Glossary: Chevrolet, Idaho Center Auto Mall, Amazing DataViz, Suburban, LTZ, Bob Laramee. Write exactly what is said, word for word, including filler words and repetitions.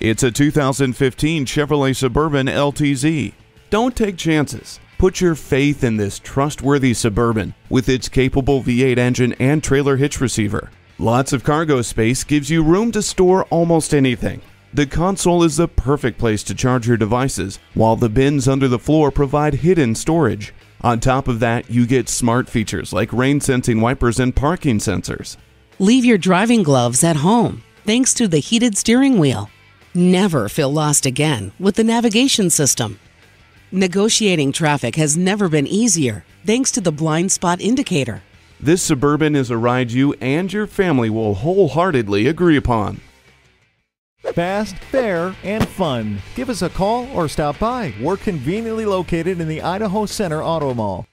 It's a two thousand fifteen Chevrolet Suburban L T Z. Don't take chances. Put your faith in this trustworthy Suburban with its capable V eight engine and trailer hitch receiver. Lots of cargo space gives you room to store almost anything. The console is the perfect place to charge your devices, while the bins under the floor provide hidden storage. On top of that, you get smart features like rain-sensing wipers and parking sensors. Leave your driving gloves at home thanks to the heated steering wheel. Never feel lost again with the navigation system. Negotiating traffic has never been easier thanks to the blind spot indicator. This Suburban is a ride you and your family will wholeheartedly agree upon. Fast, fair, and fun. Give us a call or stop by. We're conveniently located in the Idaho Center Auto Mall.